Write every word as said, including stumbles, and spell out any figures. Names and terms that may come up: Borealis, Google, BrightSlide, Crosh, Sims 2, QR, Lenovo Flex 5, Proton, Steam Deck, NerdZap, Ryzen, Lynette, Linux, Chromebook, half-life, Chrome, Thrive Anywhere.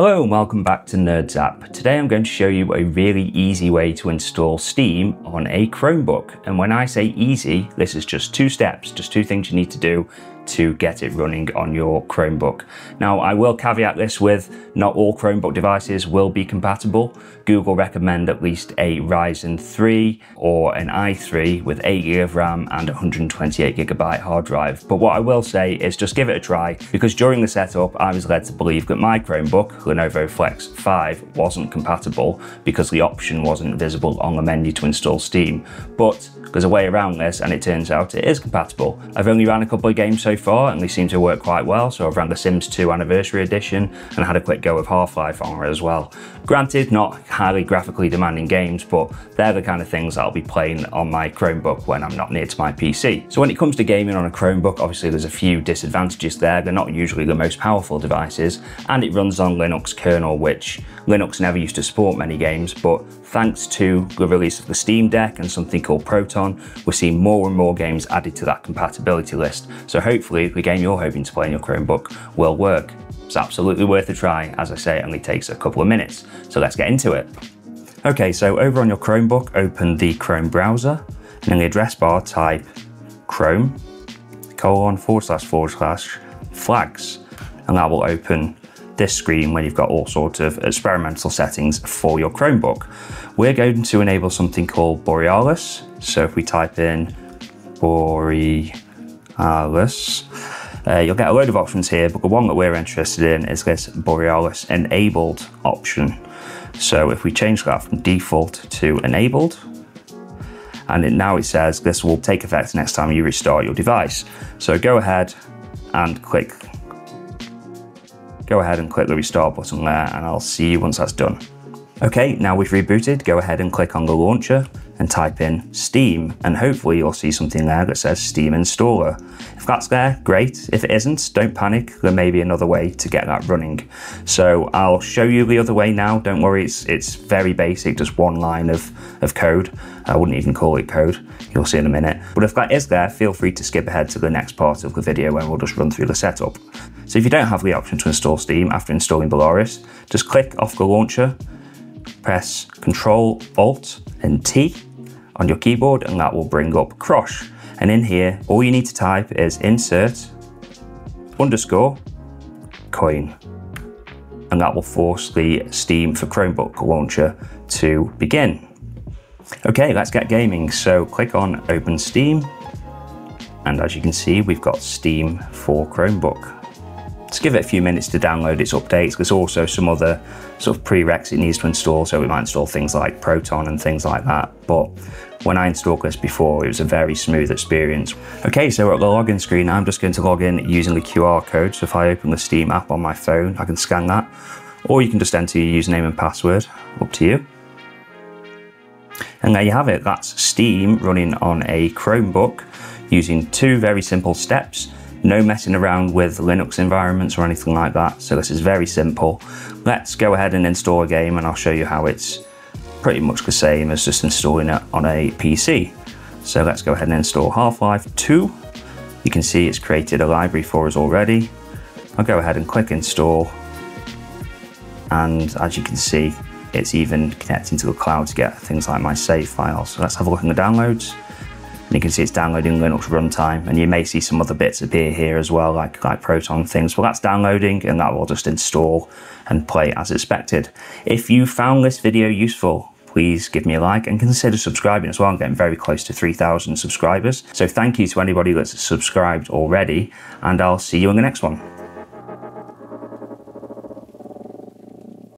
Hello and welcome back to NerdZap. Today I'm going to show you a really easy way to install Steam on a Chromebook. And when I say easy, this is just two steps, just two things you need to do to get it running on your Chromebook. Now, I will caveat this with not all Chromebook devices will be compatible. Google recommend at least a Ryzen three or an i three with eight gigabytes of RAM and one hundred twenty-eight gigabyte hard drive. But what I will say is just give it a try, because during the setup, I was led to believe that my Chromebook, Lenovo Flex five, wasn't compatible because the option wasn't visible on the menu to install Steam. But there's a way around this, and it turns out it is compatible. I've only ran a couple of games so far and they seem to work quite well, so I've ran the Sims two Anniversary Edition and had a quick go of half-life on it as well. Granted, not highly graphically demanding games, but they're the kind of things that I'll be playing on my Chromebook when I'm not near to my P C. So when it comes to gaming on a Chromebook, obviously there's a few disadvantages there. They're not usually the most powerful devices, and it runs on Linux kernel, which Linux never used to support many games, but thanks to the release of the Steam Deck and something called Proton, we're seeing more and more games added to that compatibility list. So hopefully the game you're hoping to play on your Chromebook will work. It's absolutely worth a try. As I say, it only takes a couple of minutes. So let's get into it. Okay, so over on your Chromebook, open the Chrome browser, and in the address bar type Chrome colon forward slash forward slash flags, and that will open this screen where you've got all sorts of experimental settings for your Chromebook. We're going to enable something called Borealis. So if we type in Borealis, uh, you'll get a load of options here, but the one that we're interested in is this Borealis enabled option. So if we change that from default to enabled, and it, now it says this will take effect next time you restart your device. So go ahead and click Go ahead and click the restart button there, and I'll see you once that's done. Okay, now we've rebooted, go ahead and click on the launcher and type in Steam, and hopefully you'll see something there that says Steam Installer. If that's there, great. If it isn't, don't panic. There may be another way to get that running. So I'll show you the other way now. Don't worry, it's it's very basic, just one line of, of code. I wouldn't even call it code. You'll see in a minute. But if that is there, feel free to skip ahead to the next part of the video and we'll just run through the setup. So if you don't have the option to install Steam after installing Borealis, just click off the launcher, press Control, Alt and T on your keyboard, and that will bring up Crosh. And in here, all you need to type is insert underscore coin, and that will force the Steam for Chromebook launcher to begin. Okay, let's get gaming. So click on Open Steam, and as you can see, we've got Steam for Chromebook. Just give it a few minutes to download its updates. There's also some other sort of prereqs it needs to install, so we might install things like Proton and things like that. But when I installed this before, it was a very smooth experience. Okay, so at the login screen, I'm just going to log in using the Q R code. So if I open the Steam app on my phone, I can scan that, or you can just enter your username and password, up to you. And there you have it. That's Steam running on a Chromebook using two very simple steps. No messing around with Linux environments or anything like that. So this is very simple. Let's go ahead and install a game, and I'll show you how it's pretty much the same as just installing it on a P C. So let's go ahead and install half-life two. You can see it's created a library for us already. I'll go ahead and click install. And as you can see, it's even connecting to the cloud to get things like my save files. So let's have a look in the downloads. And you can see it's downloading Linux runtime, and you may see some other bits appear here as well, like, like Proton things. Well, that's downloading, and that will just install and play as expected. If you found this video useful, please give me a like and consider subscribing as well. I'm getting very close to three thousand subscribers. So thank you to anybody that's subscribed already, and I'll see you in the next one.